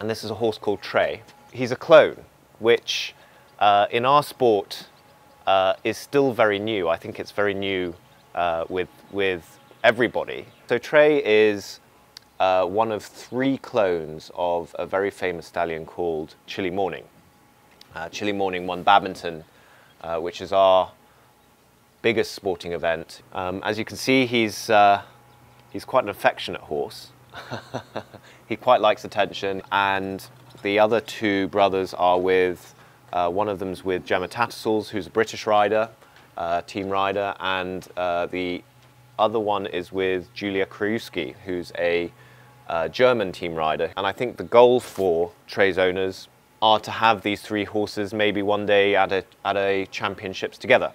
and this is a horse called Trey. He's a clone, which in our sport is still very new. I think it's very new with everybody. So Trey is one of three clones of a very famous stallion called Chilli Morning. Chilli Morning won Badminton, which is our biggest sporting event. As you can see, he's quite an affectionate horse. He quite likes attention, and the other two brothers are with, one of them's with Gemma Tattersall, who's a British rider, team rider, and the other one is with Julia Kruski, who's a German team rider. And I think the goal for Trey's owners are to have these three horses maybe one day at a championships together.